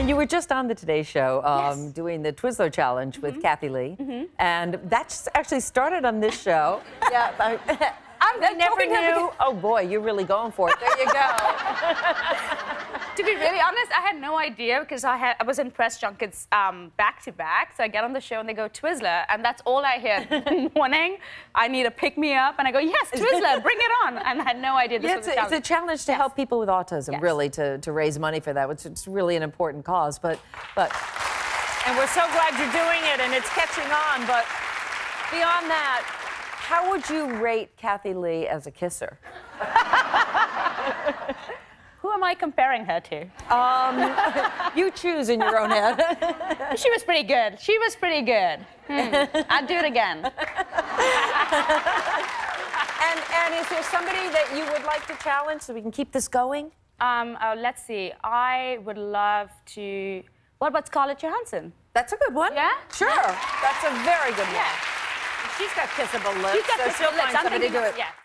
And you were just on the Today Show doing the Twizzler challenge with Kathie Lee, and that actually started on this show. Yeah, I never knew. Oh boy, you're really going for it. There you go. To be really honest, I had no idea because I was in press junkets back to back. So I get on the show and they go Twizzler, and that's all I hear in the morning. I need a pick me up, and I go yes, Twizzler, bring it on. And I had no idea this was a challenge. It's a challenge to help people with autism, really, to raise money for that, which is really an important cause. And we're so glad you're doing it, and it's catching on. But beyond that, how would you rate Kathie Lee as a kisser? Who am I comparing her to? You choose in your own head. She was pretty good. She was pretty good. I'd do it again. And is there somebody that you would like to challenge so we can keep this going? Let's see. I would love to... What about Scarlett Johansson? That's a good one. Yeah? Sure. Yeah. That's a very good one. Yeah. She's got kissable lips, so she'll find somebody to do it. Yeah.